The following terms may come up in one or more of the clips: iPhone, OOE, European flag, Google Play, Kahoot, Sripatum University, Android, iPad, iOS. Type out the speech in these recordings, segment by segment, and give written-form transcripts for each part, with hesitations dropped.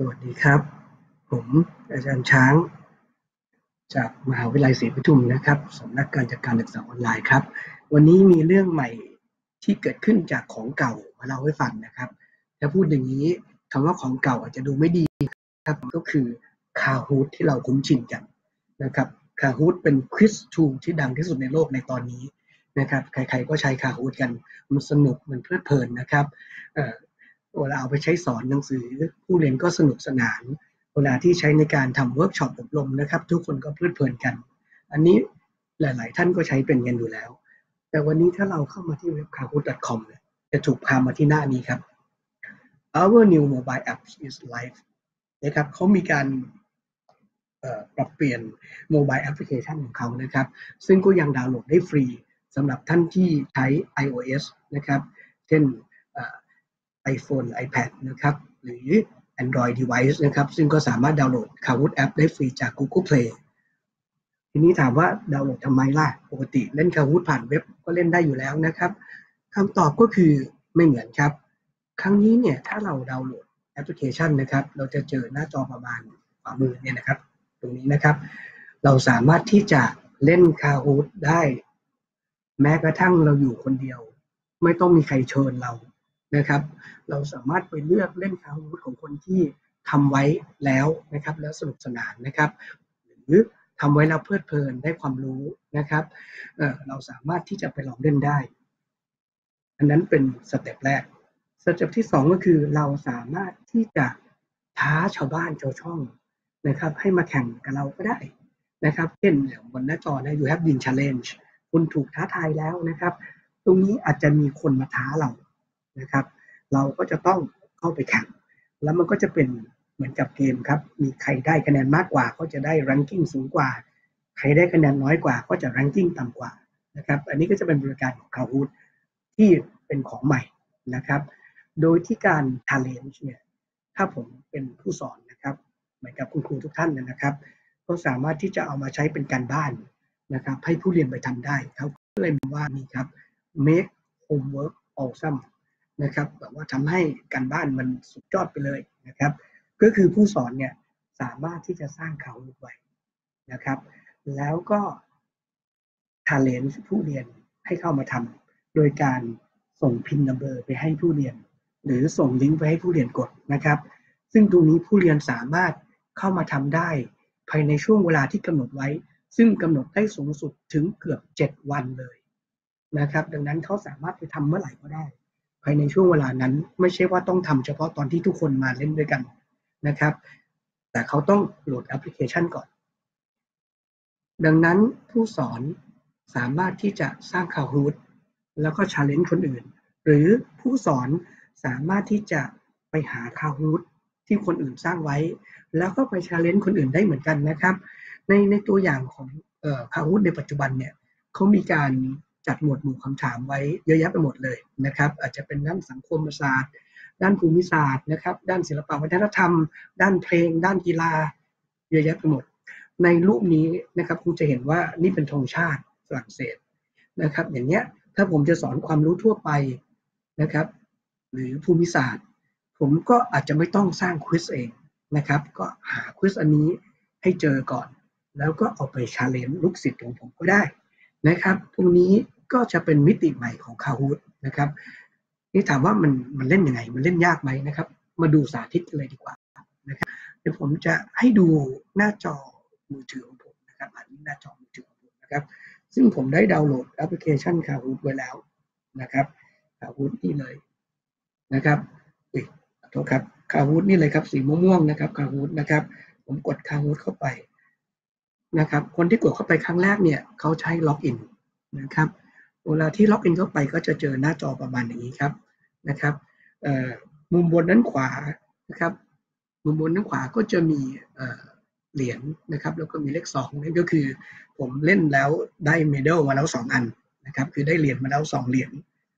สวัสดีครับผมอาจารย์ช้างจากมหาวิทยาลัยศรีปทุมนะครับสำนักการจัดการศึกษาออนไลน์ครับวันนี้มีเรื่องใหม่ที่เกิดขึ้นจากของเก่ามาเล่าให้ฟังนะครับถ้าพูดอย่างนี้คำว่าของเก่าอาจจะดูไม่ดีครับก็คือ Kahoot ที่เราคุ้นชินกันนะครับ Kahoot เป็น Quiz Tool ที่ดังที่สุดในโลกในตอนนี้นะครับใครๆก็ใช้ Kahoot กันมันสนุกมันเพลิดเพลินนะครับเวลาเอาไปใช้สอนหนังสือผู้เรียนก็สนุกสนานเวลาที่ใช้ในการทำเวิร์กช็อปอบรมนะครับทุกคนก็เพลิดเพลินกันอันนี้หลายๆท่านก็ใช้เป็นกันอยู่แล้วแต่วันนี้ถ้าเราเข้ามาที่เว็บ kahoot.com จะถูกพามาที่หน้านี้ครับ Our new mobile app is live นะครับเขามีการปรับเปลี่ยน mobile application ของเขานะครับซึ่งก็ยังดาวน์โหลดได้ฟรีสำหรับท่านที่ใช้ iOS นะครับเช่นiPhone iPad นะครับหรือ Android device นะครับซึ่งก็สามารถดาวน์โหลด Kahoot App ได้ฟรีจาก Google Play ทีนี้ถามว่าดาวน์โหลดทำไมล่ะปกติเล่น Kahoot ผ่านเว็บก็เล่นได้อยู่แล้วนะครับคำตอบก็คือไม่เหมือนครับครั้งนี้เนี่ยถ้าเราดาวน์โหลดแอปพลิเคชันนะครับเราจะเจอหน้าจอประมาณขวามือเนี่ยนะครับตรงนี้นะครับเราสามารถที่จะเล่น Kahoot ได้แม้กระทั่งเราอยู่คนเดียวไม่ต้องมีใครเชิญเรานะครับเราสามารถไปเลือกเล่น Kahoot ของคนที่ทำไว้แล้วนะครับแล้วสนุกสนานนะครับหรือทำไว้แล้วเพลิดเพลินได้ความรู้นะครับเราสามารถที่จะไปลองเล่นได้อันนั้นเป็นสเต็ปแรกสเต็ปที่2ก็คือเราสามารถที่จะท้าชาวบ้านชาวช่องนะครับให้มาแข่งกับเราก็ได้นะครับเช่นบนหน้าจอนะ you have been challenge คุณถูกท้าทายแล้วนะครับตรงนี้อาจจะมีคนมาท้าเรานะครับเราก็จะต้องเข้าไปแข่งแล้วมันก็จะเป็นเหมือนกับเกมครับมีใครได้คะแนนมากกว่าก็จะได้แรงกิ้งสูงกว่าใครได้คะแนนน้อยกว่าก็จะแรงกิ้งต่ำกว่านะครับอันนี้ก็จะเป็นบริการของ Kahoot ที่เป็นของใหม่นะครับโดยที่การ challenge เนี่ยถ้าผมเป็นผู้สอนนะครับเหมือนกับคุณครูทุกท่านนะครับก็สามารถที่จะเอามาใช้เป็นการบ้านนะครับให้ผู้เรียนไปทำได้เขาก็เลยบอกว่านี่ครับ make homework awesomeนะครับแบบว่าทำให้การบ้านมันสุดยอดไปเลยนะครับก็คือผู้สอนเนี่ยสามารถที่จะสร้างเขาไว้นะครับแล้วก็challengeผู้เรียนให้เข้ามาทำโดยการส่งพินนัมเบอร์ไปให้ผู้เรียนหรือส่งลิงก์ไปให้ผู้เรียนกดนะครับซึ่งตรงนี้ผู้เรียนสามารถเข้ามาทำได้ภายในช่วงเวลาที่กำหนดไว้ซึ่งกำหนดได้สูงสุดถึงเกือบ7วันเลยนะครับดังนั้นเขาสามารถไปทำเมื่อไหร่ก็ได้ภายในช่วงเวลานั้นไม่ใช่ว่าต้องทำเฉพาะตอนที่ทุกคนมาเล่นด้วยกันนะครับแต่เขาต้องโหลดแอปพลิเคชันก่อนดังนั้นผู้สอนสามารถที่จะสร้าง Kahoot แล้วก็ challenge คนอื่นหรือผู้สอนสามารถที่จะไปหา Kahoot ที่คนอื่นสร้างไว้แล้วก็ไป challenge คนอื่นได้เหมือนกันนะครับในตัวอย่างของKahoot ในปัจจุบันเนี่ยเขามีการจัดหมวดหมู่คำถามไว้เยอะแยะไปหมดเลยนะครับอาจจะเป็นด้านสังคมศาสตร์ด้านภูมิศาสตร์นะครับด้านศิลปวัฒนธรรมด้านเพลงด้านกีฬาเยอะแยะไปหมดในรูปนี้นะครับคุณจะเห็นว่านี่เป็นธงชาติฝรั่งเศสนะครับอย่างเนี้ยถ้าผมจะสอนความรู้ทั่วไปนะครับหรือภูมิศาสตร์ผมก็อาจจะไม่ต้องสร้างควิสเองนะครับก็หาควิสอันนี้ให้เจอก่อนแล้วก็เอาไปชาเลนจ์ลูกศิษย์ของผมก็ได้นะครับตรงนี้ก็จะเป็นมิติใหม่ของ Kahoot นะครับนี่ถามว่ามันเล่นยังไงมันเล่นยากไหมนะครับมาดูสาธิตเลยดีกว่านะครับเดี๋ยวผมจะให้ดูหน้าจอมือถือของผมนะครับอันนี้หน้าจอมือถือของผมนะครับซึ่งผมได้ดาวน์โหลดแอปพลิเคชัน Kahoot ไว้แล้วนะครับ Kahoot นี่เลยนะครับขอโทษครับ Kahoot นี่เลยครับสีม่วงๆนะครับ Kahoot นะครับผมกด Kahoot เข้าไปนะครับคนที่กดเข้าไปครั้งแรกเนี่ยเขาใช้ล็อกอินนะครับเวลาที่ล็อกอินเข้าไปก็จะเจอหน้าจอประมาณอย่างนี้ครับนะครับมุมบนด้านขวานะครับมุมบนด้านขวาก็จะมีเหรียญนะครับแล้วก็มีเลข2นั่นก็คือผมเล่นแล้วได้เมดัลมาแล้ว2อันนะครับคือได้เหรียญมาแล้ว2เหรียญ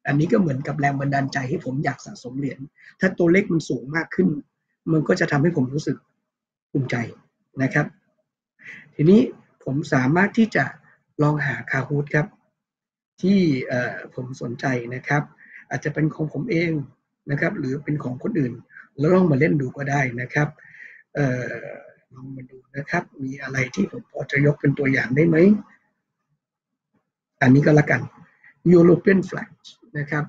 อันนี้ก็เหมือนกับแรงบันดาลใจให้ผมอยากสะสมเหรียญถ้าตัวเลขมันสูงมากขึ้นมันก็จะทำให้ผมรู้สึกภูมิใจนะครับทีนี้ผมสามารถที่จะลองหา Kahoot ครับที่ผมสนใจนะครับอาจจะเป็นของผมเองนะครับหรือเป็นของคนอื่นแล้วลองมาเล่นดูก็ได้นะครับ ลองมาดูนะครับมีอะไรที่ผมพอจะยกเป็นตัวอย่างได้ไหมอันนี้ก็แล้วกัน European flag นะครับ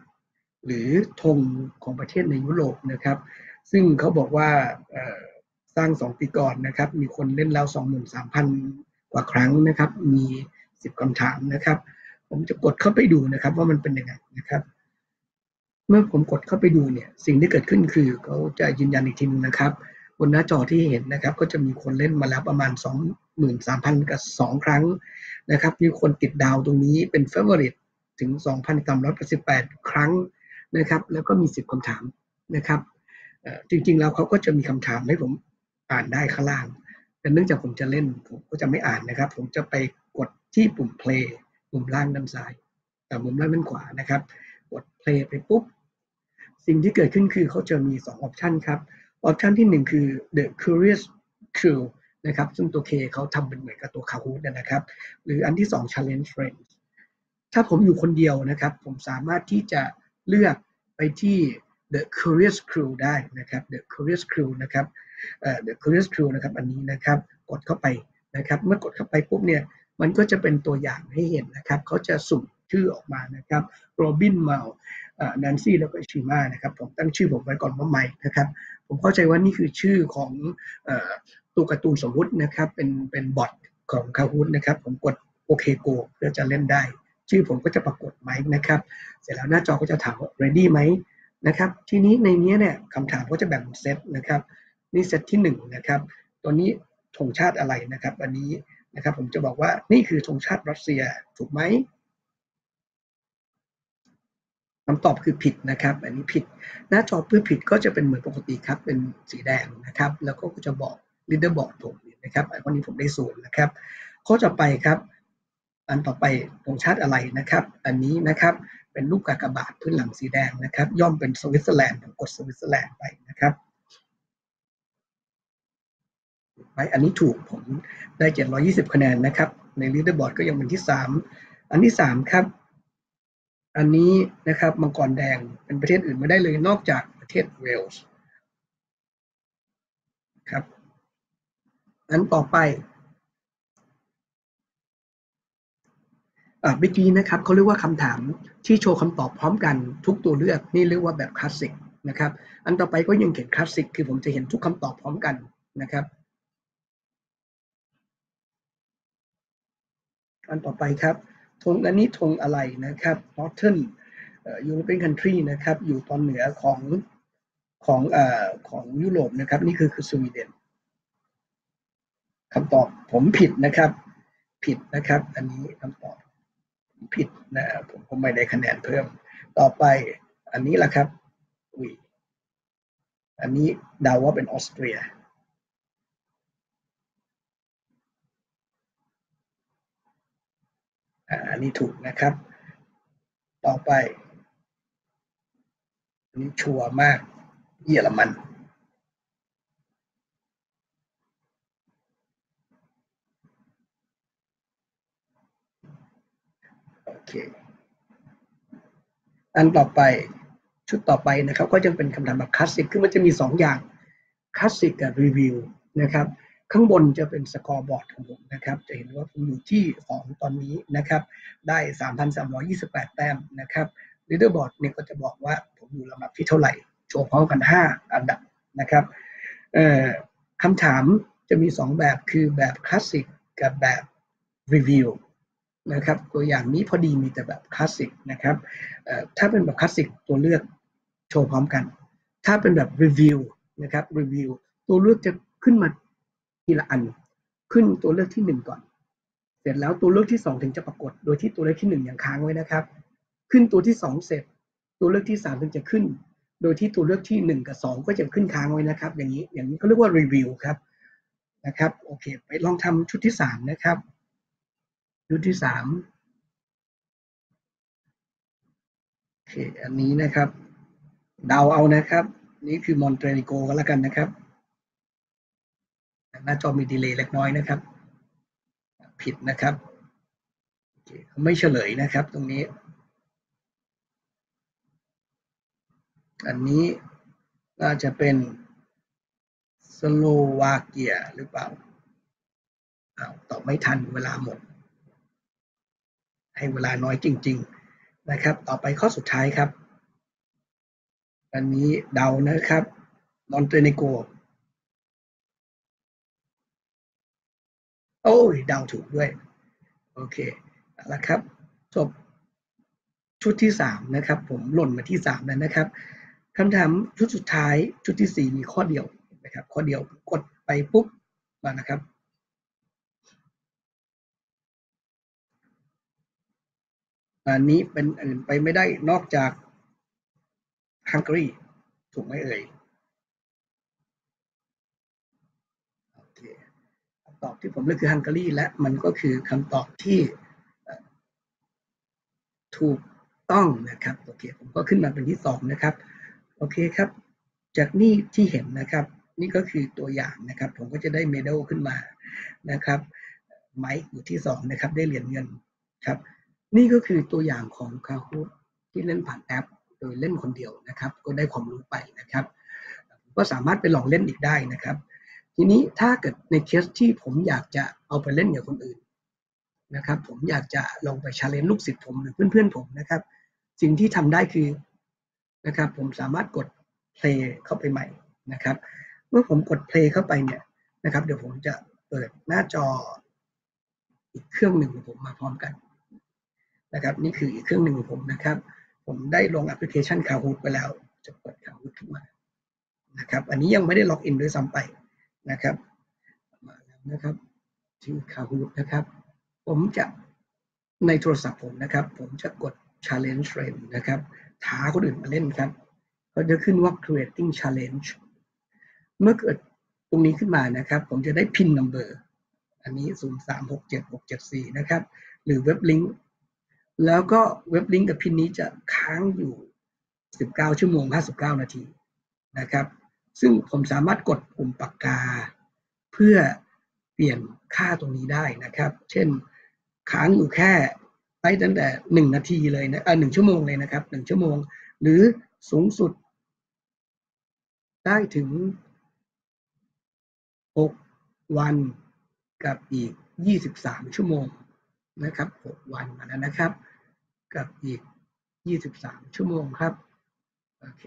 หรือธงของประเทศในยุโรปนะครับซึ่งเขาบอกว่าสร้าง2ปีก่อนนะครับมีคนเล่นแล้ว 23,000 กว่าครั้งนะครับมี10คำถามนะครับผมจะกดเข้าไปดูนะครับว่ามันเป็นยังไงนะครับเมื่อผมกดเข้าไปดูเนี่ยสิ่งที่เกิดขึ้นคือเขาจะยืนยันอีกทีนึงนะครับบนหน้าจอที่เห็นนะครับก็จะมีคนเล่นมาแล้วประมาณ 23,000 กับ 2 ครั้งนะครับมีคนติดดาวตรงนี้เป็น favorite ถึง 2,318 ครั้งนะครับแล้วก็มี10คำถามนะครับจริงๆแล้วเขาก็จะมีคำถามให้ผมอ่านได้ข้างล่างแต่เนื่องจากผมจะเล่นผมก็จะไม่อ่านนะครับผมจะไปกดที่ปุ่ม play มุมล่างด้านซ้ายกับมุมล่างด้านขวานะครับกด play ไปปุ๊บสิ่งที่เกิดขึ้นคือเขาจะมี2 option ครับออปชันที่หนึ่งคือ the curious crew นะครับซึ่งตัว K เขาทำเป็นเหมือนกับตัว Kahoot นะครับหรืออันที่2 challenge friends ถ้าผมอยู่คนเดียวนะครับผมสามารถที่จะเลือกไปที่ the curious crew ได้นะครับ the curious crew นะครับthe curious crew นะครับอันนี้นะครับกดเข้าไปนะครับเมื่อกดเข้าไปปุ๊บเนี่ยมันก็จะเป็นตัวอย่างให้เห็นนะครับเขาจะสุ่มชื่อออกมานะครับโรบินเมลแนนซี่แล้วก็ชิม่านะครับผมตั้งชื่อผมไว้ก่อนว่าไมค์นะครับผมเข้าใจว่านี่คือชื่อของตัวการ์ตูนสมมุตินะครับเป็นบอทของ Kahoot นะครับผมกดโอเคโกเพื่อจะเล่นได้ชื่อผมก็จะปรากฏไมค์นะครับเสร็จแล้วหน้าจอก็จะถามว่า ready ไหมนะครับทีนี้ในนี้เนี่ยคำถามก็จะแบ่งเป็นเซตนะครับนี่เซตที่1นะครับตัวนี้ธงชาติอะไรนะครับอันนี้นะครับผมจะบอกว่านี่คือธงชาติรัสเซียถูกไหมคำตอบคือผิดนะครับอันนี้ผิดหน้าจอเพื่อผิดก็จะเป็นเหมือนปกติครับเป็นสีแดงนะครับแล้วก็จะบอกลีดเดอร์บอร์ดผมนะครับอันนี้ผมได้ศูนย์นะครับข้อต่อไปครับอันต่อไปธงชาติอะไรนะครับอันนี้นะครับเป็นรูปกากบาทพื้นหลังสีแดงนะครับย่อมเป็นสวิตเซอร์แลนด์ผมกดสวิตเซอร์แลนด์ไปนะครับอันนี้ถูกผมได้720คะแนนนะครับในลีดเดอร์บอร์ดก็ยังเป็นที่3อันที่3ครับอันนี้นะครับมังกรแดงเป็นประเทศอื่นไม่ได้เลยนอกจากประเทศเวลส์ครับอันต่อไปเมื่อกี้นะครับเขาเรียกว่าคำถามที่โชว์คำตอบพร้อมกันทุกตัวเลือกนี่เรียกว่าแบบคลาสสิกนะครับอันต่อไปก็ยังเขียนคลาสสิกคือผมจะเห็นทุกคำตอบพร้อมกันนะครับอันต่อไปครับธงอันนี้ธงอะไรนะครับ Northern European country นะครับอยู่ตอนเหนือของยุโรปนะครับนี่คือสวีเดนคำตอบผมผิดนะครับผิดนะครับอันนี้คำตอบผิดนะผมไม่ได้คะแนนเพิ่มต่อไปอันนี้แหละครับอันนี้เดาว่าเป็นออสเตรียอันนี้ถูกนะครับต่อไปอันนี้ชัวร์มากเยอรมันโอเคอันต่อไปชุดต่อไปนะครับก็ยังเป็นคำถามแบบคลาสสิกคือมันจะมี2อย่างคลาสสิกกับรีวิวนะครับข้างบนจะเป็นสกอร์บอร์ดของผมนะครับจะเห็นว่าผมอยู่ที่2ตอนนี้นะครับได้ 3,328 แต้มนะครับลีดเดอร์บอร์ดเนี่ยก็จะบอกว่าผมอยู่ลำดับที่เท่าไหร่โชว์พร้อมกัน5อันดับนะครับคำถามจะมี2แบบคือแบบคลาสสิกกับแบบรีวิวนะครับตัวอย่างนี้พอดีมีแต่แบบคลาสสิกนะครับถ้าเป็นแบบคลาสสิกตัวเลือกโชว์พร้อมกันถ้าเป็นแบบรีวิวนะครับรีวิวตัวเลือกจะขึ้นมาทีละอันขึ้นตัวเลือกที่1ก่อนเสร็จแล้วตัวเลือกที่2ถึงจะปรากฏโดยที่ตัวเลือกที่1ยังค้างไว้นะครับขึ้นตัวที่2เสร็จตัวเลือกที่3ถึงจะขึ้นโดยที่ตัวเลือกที่1กับ2ก็จะขึ้นค้างไว้นะครับอย่างนี้ก็เรียกว่ารีวิวครับนะครับโอเคไปลองทำชุดที่3นะครับชุดที่3โอเคอันนี้นะครับเดาเอานะครับนี่คือมอนเตนิโกก็แล้วกันนะครับหน้าจอมีดีเลย์เล็กน้อยนะครับผิดนะครับไม่เฉลยนะครับตรงนี้อันนี้น่าจะเป็นส โลวาเกียหรือเปล่าตอบไม่ทันเวลาหมดให้เวลาน้อยจริงๆนะครับต่อไปข้อสุดท้ายครับอันนี้เดานะครับมอนเตเนโกรโอ้ยเดาถูกด้วยโอเคเอาละครับจบชุดที่3นะครับผมหล่นมาที่3แล้วนะครับคำถามชุดสุดท้ายชุดที่4มีข้อเดียวนะครับข้อเดียวกดไปปุ๊บมานะครับอันนี้เป็นอื่นไปไม่ได้นอกจากฮังการีถูกไหมเอ่ยโอเคคำตอบที่ผมเลือกคือฮังการีและมันก็คือคำตอบที่ถูกต้องนะครับโอเคผมก็ขึ้นมาเป็นที่2นะครับโอเคครับจากนี่ที่เห็นนะครับนี่ก็คือตัวอย่างนะครับผมก็จะได้เมดัลขึ้นมานะครับไมค์อยู่ที่2นะครับได้เหรียญเงินครับนี่ก็คือตัวอย่างของ Kahoot ที่เล่นผ่านแอปโดยเล่นคนเดียวนะครับก็ได้ความรู้ไปนะครับก็สามารถไปลองเล่นอีกได้นะครับทีนี้ถ้าเกิดในเคสที่ผมอยากจะเอาไปเล่นกับคนอื่นนะครับผมอยากจะลองไป challenge ลูกศิษย์ผมหรือเพื่อนๆผมนะครับสิ่งที่ทำได้คือนะครับผมสามารถกด play เข้าไปใหม่นะครับเมื่อผมกด play เข้าไปเนี่ยนะครับเดี๋ยวผมจะเปิดหน้าจออีกเครื่องหนึ่งของผมมาพร้อมกันนะครับนี่คืออีกเครื่องหนึ่งของผมนะครับผมได้ลงแอปพลิเคชัน Kahoot ไปแล้วจะเปิด Kahoot ขึ้นมานะครับอันนี้ยังไม่ได้ล็อกอินด้วยซ้ำไปนะครับมาแล้วนะครับที่ Kahoot นะครับผมจะในโทรศัพท์ผมนะครับผมจะกด Challenge Friend นะครับท้าคนอื่นมาเล่นครับก็จะขึ้นว่า Creating Challenge เมื่อเกิดตรงนี้ขึ้นมานะครับผมจะได้ Pin Number อันนี้ 03676774 นะครับหรือเว็บลิงก์แล้วก็เว็บลิงก์กับพินนี้จะค้างอยู่19 ชั่วโมง 59 นาทีนะครับซึ่งผมสามารถกดปุ่มปากกาเพื่อเปลี่ยนค่าตรงนี้ได้นะครับเช่นค้างอยู่แค่ไปตั้งแต่1 นาทีเลยนะ1 ชั่วโมงเลยนะครับ1 ชั่วโมงหรือสูงสุดได้ถึง6 วันกับอีก23 ชั่วโมงนะครับ6 วันมาแล้วนะครับกับอีก23 ชั่วโมงครับโอเค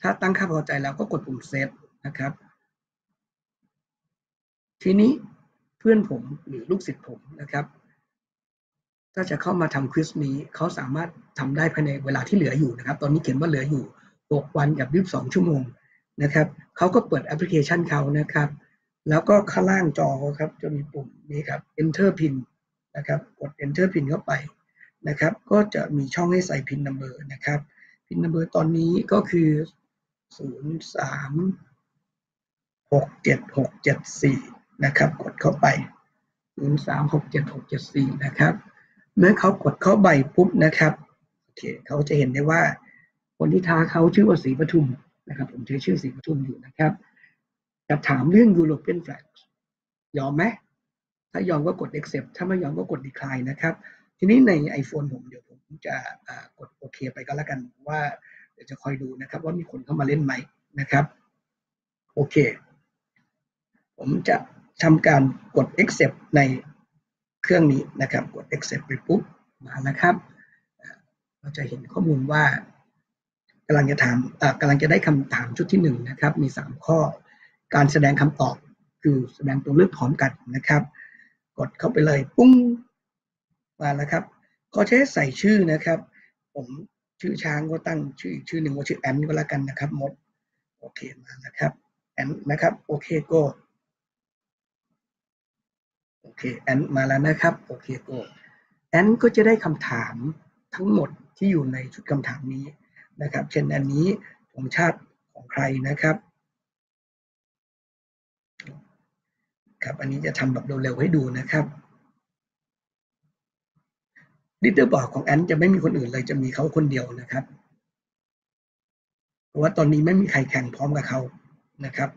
ถ้าตั้งค่าพอใจแล้วก็กดปุ่มเซฟนะครับทีนี้เพื่อนผมหรือลูกศิษย์ผมนะครับถ้าจะเข้ามาทำควิสนี้เขาสามารถทำได้ภายในเวลาที่เหลืออยู่นะครับตอนนี้เขียนว่าเหลืออยู่6 วันกับ22 ชั่วโมงนะครับเขาก็เปิดแอปพลิเคชันเขานะครับแล้วก็ข้างล่างจอครับจะมีปุ่มนี้ครับ Enter Pinนะครับกด Enter Pin เข้าไปนะครับก็จะมีช่องให้ใส่ Pin Number นะครับ Pin Number ตอนนี้ก็คือ03676774นะครับกดเข้าไป03676774นะครับเมื่อเขากดเข้าไปปุ๊บนะครับโอเคเขาจะเห็นได้ว่าคนที่ท้าเขาชื่อว่าศรีปทุมนะครับผมใช้ชื่อศรีปทุมอยู่นะครับจะถามเรื่อง European Flag ยอมไหมถ้ายอมก็กด accept ถ้าไม่ยอมก็กด decline นะครับทีนี้ใน iPhone ผมเดี๋ยวผมจะกดโอเคไปก็แล้วกันว่าเดี๋ยวจะคอยดูนะครับว่ามีคนเข้ามาเล่นไหมนะครับโอเคผมจะทำการกด accept ในเครื่องนี้นะครับกด accept ไปปุ๊บมาแล้วครับเราจะเห็นข้อมูลว่ากำลังจะถามกำลังจะได้คำถามชุดที่1นะครับมี3 ข้อการแสดงคำตอบคือแสดงตัวเลือกพร้อมกันนะครับกดเข้าไปเลยปุ้งมาแล้วครับก็ใช้ใส่ชื่อนะครับผมชื่อช้างก็ตั้งชื่ออีกชื่อหนึ่งว่าชื่อแอนก็แล้วกันนะครับมดโอเคมานะครับแอนนะครับโอเคโกโอเคแอนมาแล้วนะครับโอเคโกแอนก็จะได้คำถามทั้งหมดที่อยู่ในชุดคำถามนี้นะครับเช่นอันนี้ผมชาติของใครนะครับครับอันนี้จะทำแบบเร็วๆให้ดูนะครับลิตเติ้ลบอร์ดของแอนจะไม่มีคนอื่นเลยจะมีเขาคนเดียวนะครับเพราะว่าตอนนี้ไม่มีใครแข่งพร้อมกับเขานะครับ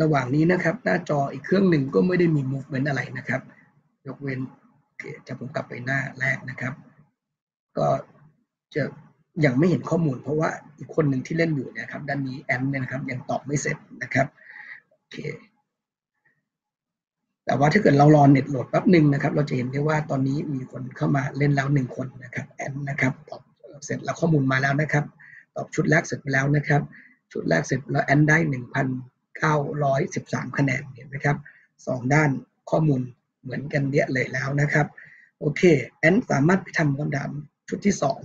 ระหว่างนี้นะครับหน้าจออีกเครื่องหนึ่งก็ไม่ได้มีมูฟเมนต์อะไรนะครับ ยกเว้นจะผมกลับไปหน้าแรกนะครับก็จะยังไม่เห็นข้อมูลเพราะว่าอีกคนหนึ่งที่เล่นอยู่นะครับด้านนี้แอนเนี่ยนะครับยังตอบไม่เสร็จนะครับโอเคแต่ว่าถ้าเกิดเรารอเน็ตโหลดแป๊บหนึ่งนะครับเราจะเห็นได้ว่าตอนนี้มีคนเข้ามาเล่นแล้วหนึ่งคนนะครับแอนนะครับตอบเสร็จแล้วข้อมูลมาแล้วนะครับตอบชุดแรกเสร็จไปแล้วนะครับชุดแรกเสร็จแล้วแอนได้ 1,913 คะแนนเห็นไหมครับสองด้านข้อมูลเหมือนกันเยอะเลยแล้วนะครับโอเคแอนสามารถไปทำคำถามชุดที่สอง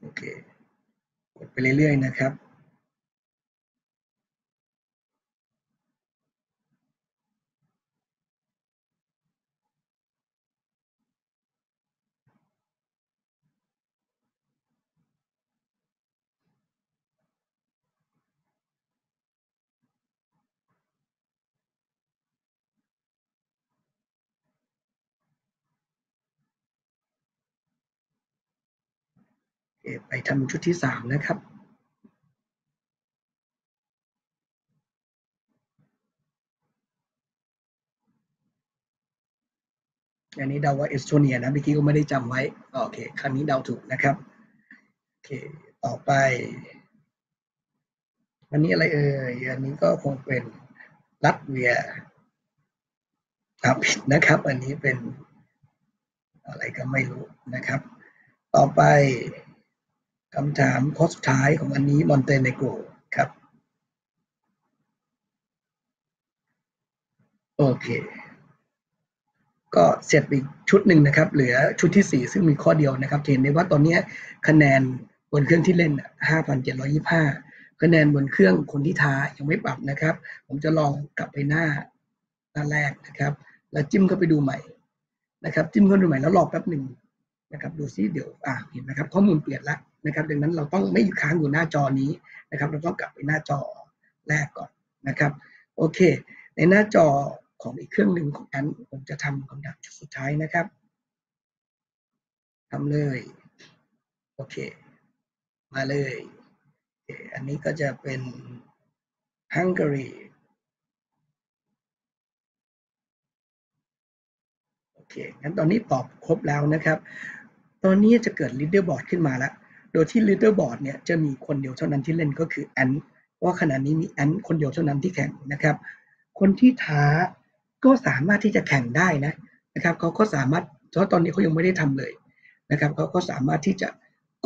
โอเคกดไปเรื่อยๆนะครับไปทำชุดที่สามนะครับอันนี้เดาว่าเอสโตเนียนะเมื่อกี้ก็ไม่ได้จำไว้โอเคครั้งนี้เดาถูกนะครับโอเคต่อไปอันนี้อะไรอันนี้ก็คงเป็นลัตเวียผิดนะครับอันนี้เป็นอะไรก็ไม่รู้นะครับต่อไปคำถามข้อสุดท้ายของอันนี้มอนเตเนโกรครับโอเคก็เสร็จอีกชุดหนึ่งนะครับเหลือชุดที่สี่ซึ่งมีข้อเดียวนะครับเห็นได้ว่าตอนนี้คะแนนบนเครื่องที่เล่น 5,725 คะแนนบนเครื่องคนที่ท้ายังไม่ปรับนะครับผมจะลองกลับไปหน้าแรกนะครับแล้วจิ้มเข้าไปดูใหม่นะครับจิ้มเข้าไปดูใหม่แล้วรอแป๊บหนึ่งนะครับดูซิเดี๋ยวเห็นนะครับข้อมูลเปลี่ยนละนะครับดังนั้นเราต้องไม่อยู่ค้างอยู่หน้าจอนี้นะครับเราต้องกลับไปหน้าจอแรกก่อนนะครับโอเคในหน้าจอของอีกเครื่องหนึ่งของอันผมจะทำคำถามชุดสุดท้ายนะครับทำเลยโอเคมาเลยอันนี้ก็จะเป็นฮังการีโอเคงั้นตอนนี้ตอบครบแล้วนะครับตอนนี้จะเกิดลีดเดอร์บอร์ดขึ้นมาแล้วโดยที่ลีดเดอร์บอร์ดเนี่ยจะมีคนเดียวเท่านั้นที่เล่นก็คือแอนเพราะขณะนี้มีแอนคนเดียวเท่านั้นที่แข่งนะครับคนที่ท้าก็สามารถที่จะแข่งได้นะครับเขาก็สามารถเพราะตอนนี้เขายังไม่ได้ทำเลยนะครับเขาก็สามารถที่จะ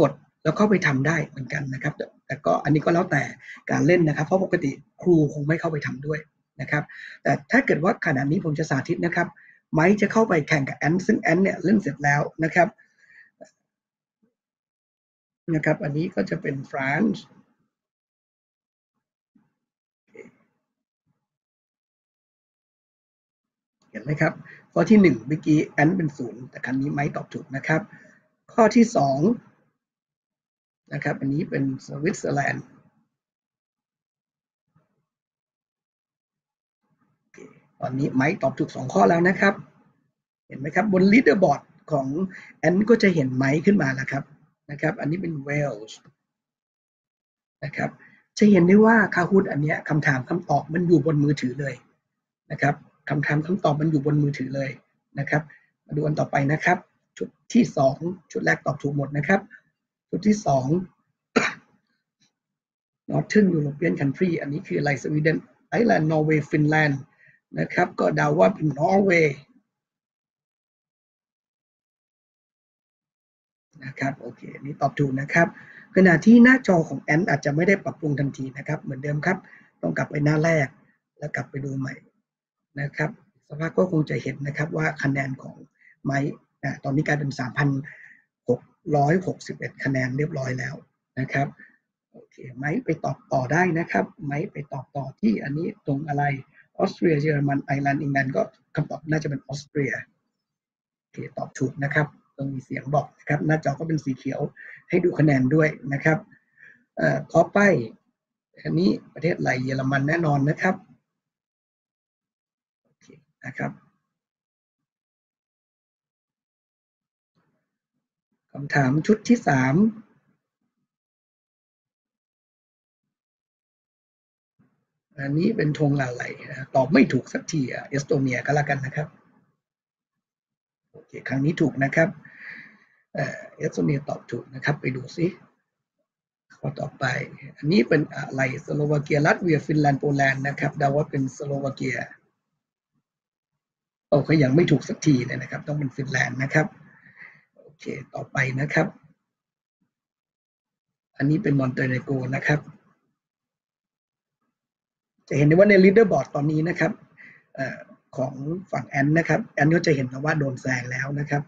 กดแล้วเข้าไปทำได้เหมือนกันนะครับแต่ก็อันนี้ก็แล้วแต่การเล่นนะครับเพราะปกติครูคงไม่เข้าไปทำด้วยนะครับแต่ถ้าเกิดว่าขณะนี้ผมจะสาธิตนะครับไมค์จะเข้าไปแข่งกับแอนซึ่งแอนเนี่ยเล่นเสร็จแล้วนะครับอันนี้ก็จะเป็นฟรานซ์เห็นไหมครับข้อที่หนึ่งเมื่อกี้แอนเป็นศูนย์แต่ครั้งนี้ไม้ตอบถูกนะครับข้อที่สองนะครับอันนี้เป็นสวิตเซอร์แลนด์ตอนนี้ไม้ตอบถูกสองข้อแล้วนะครับเห็นไหมครับบนลีดเดอร์บอร์ดของแอนก็จะเห็นไม้ขึ้นมาแล้วครับนะครับอันนี้เป็นเวลส์นะครับจะเห็นได้ว่าคาฮูดอันนี้คำถามคำตอบมันอยู่บนมือถือเลยนะครับคำถามคำตอบมันอยู่บนมือถือเลยนะครับมาดูอันต่อไปนะครับชุดที่สองชุดแรกตอบถูกหมดนะครับชุดที่สอง Northern European Country อันนี้คืออะไรสวีเดนไอร์แลนด์นอร์เวย์ฟินแลนด์นะครับก็เดาว่าเป็นนอร์เวย์นะครับโอเคนี่ตอบถูกนะครับขณะที่หน้าจอของแอนอาจจะไม่ได้ปรับปรุงทันทีนะครับเหมือนเดิมครับต้องกลับไปหน้าแรกแล้วกลับไปดูใหม่นะครับสภาพก็คงจะเห็นนะครับว่าคะแนนของไมค์ตอนนี้กลายเป็น 3,661 คะแนนเรียบร้อยแล้วนะครับโอเคไมค์ไปตอบต่อได้นะครับไมค์ไปตอบต่อที่อันนี้ตรงอะไรออสเตรียเยอรมันไอร์แลนด์อังกฤษก็คำตอบน่าจะเป็นออสเตรียโอเคตอบถูกนะครับต้องมีเสียงบอกนะครับหน้าจอก็เป็นสีเขียวให้ดูคะแนนด้วยนะครับข้อไปอันนี้ประเทศอะไรเยอรมันแน่นอนนะครับโอเคนะครับคำถามชุดที่สาม อันนี้เป็นธงอะไรนะตอบไม่ถูกสักทีเอสโตเนียก็แล้วกันนะครับโอเคครั้งนี้ถูกนะครับเอสโตเนียตอบถูกนะครับไปดูซิข้อต่อไปอันนี้เป็นอะไรสโลวาเกียลัตเวียฟินแลนด์โปแลนด์นะครับเดาว่าเป็นสโลวาเกียโอ้ก็ยังไม่ถูกสักทีเลยนะครับต้องเป็นฟินแลนด์นะครับโอเคต่อไปนะครับอันนี้เป็นมอนเตเนโกรนะครับจะเห็นได้ว่าในลีดเดอร์บอร์ดตอนนี้นะครับของฝั่งแอนนะครับแอนก็จะเห็นว่าโดนแซงแล้วนะครับ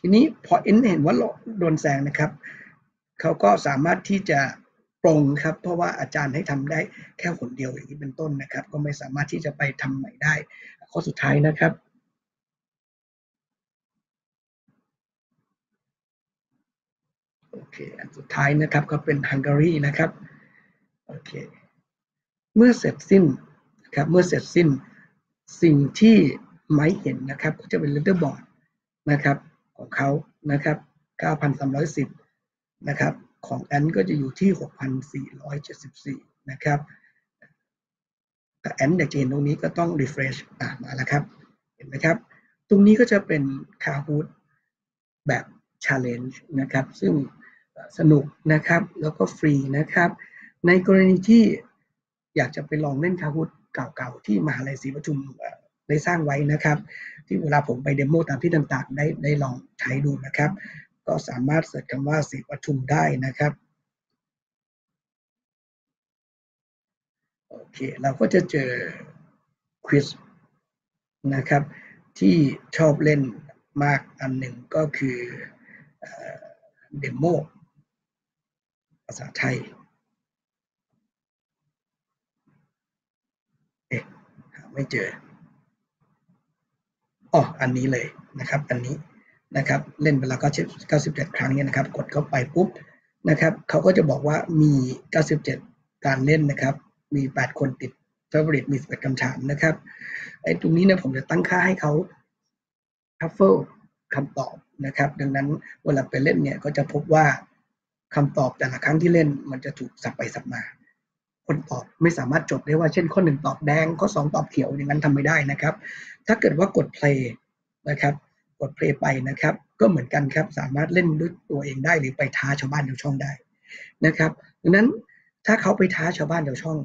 ทีนี้พอแอนเห็นว่าโดนแซงนะครับเขาก็สามารถที่จะปรงครับเพราะว่าอาจารย์ให้ทำได้แค่หนเดียวอย่างนี้เป็นต้นนะครับก็ไม่สามารถที่จะไปทำใหม่ได้ข้อสุดท้ายนะครับโอเคอันสุดท้ายนะครับก็เป็นฮังการีนะครับโอเคเมื่อเสร็จสิ้นนะครับเมื่อเสร็จสิ้นสิ่งที่ไม่เห็นนะครับก็จะเป็นลีดเดอร์บอร์ดนะครับของเขานะครับ9,310นะครับของแอนก็จะอยู่ที่ 6,474 นะครับถ้าแอนอยากจะเห็นตรงนี้ก็ต้อง refresh มาแล้วครับเห็นไหมครับตรงนี้ก็จะเป็น Kahoot แบบ challenge นะครับซึ่งสนุกนะครับแล้วก็ฟรีนะครับในกรณีที่อยากจะไปลองเล่น Kahoot เก่าๆที่มหาวิทยาลัยศรีปทุมได้สร้างไว้นะครับที่เวลาผมไปเดโมตามที่ต่างๆได้ลองใช้ดูนะครับก็สามารถเสิร์ชคำว่าศรีปทุมได้นะครับโอเคเราก็จะเจอควิสนะครับที่ชอบเล่นมากอันหนึ่งก็คือเดโมภาษาไทยไม่เจออ๋ออันนี้เลยนะครับอันนี้นะครับเล่นไปแล้วก็97ครั้งเนี่ยนะครับกดเข้าไปปุ๊บนะครับเขาก็จะบอกว่ามี97การเล่นนะครับมี8คนติด favorite มี18คำถามนะครับไอ้ตรงนี้เนี่ยผมจะตั้งค่าให้เขา shuffle คำตอบนะครับดังนั้นเวลาไปเล่นเนี่ยก็จะพบว่าคำตอบแต่ละครั้งที่เล่นมันจะถูกสับไปสับมาคนตอบไม่สามารถจดได้ว่าเช่นข้อ1ตอบแดงข้อ2ตอบเขียวอย่างนั้นทำไม่ได้นะครับถ้าเกิดว่ากด play นะครับกด play ไปนะครับก็เหมือนกันครับสามารถเล่นด้วยตัวเองได้หรือไปท้าชาวบ้านชาวช่องได้นะครับดังนั้นถ้าเขาไปท้าชาวบ้านชาวช่อง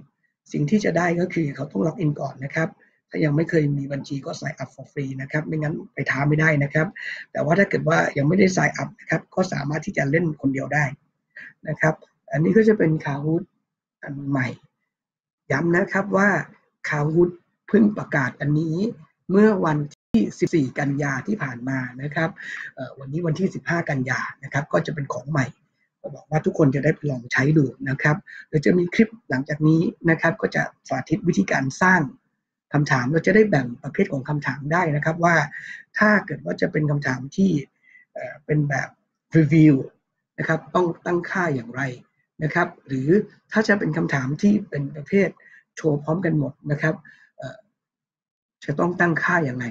สิ่งที่จะได้ก็คือเขาต้องล็อกอินก่อนนะครับถ้ายังไม่เคยมีบัญชีก็ sign up for free นะครับไม่งั้นไปท้าไม่ได้นะครับแต่ว่าถ้าเกิดว่ายังไม่ได้ sign up นะครับก็สามารถที่จะเล่นคนเดียวได้นะครับอันนี้ก็จะเป็นKahootอันใหม่ย้ำนะครับว่าKahootเพิ่งประกาศอันนี้เมื่อวันที่14กันยาที่ผ่านมานะครับวันนี้วันที่15กันยานะครับก็จะเป็นของใหม่ก็บอกว่าทุกคนจะได้ไปลองใช้ดูนะครับเดี๋ยวจะมีคลิปหลังจากนี้นะครับก็จะสาธิตวิธีการสร้างคำถามเราจะได้แบ่งประเภทของคำถามได้นะครับว่าถ้าเกิดว่าจะเป็นคำถามที่เป็นแบบรีวิวนะครับต้องตั้งค่าอย่างไรนะครับหรือถ้าจะเป็นคำถามที่เป็นประเภทโชว์พร้อมกันหมดนะครับจะต้องตั้งค่าอย่างไร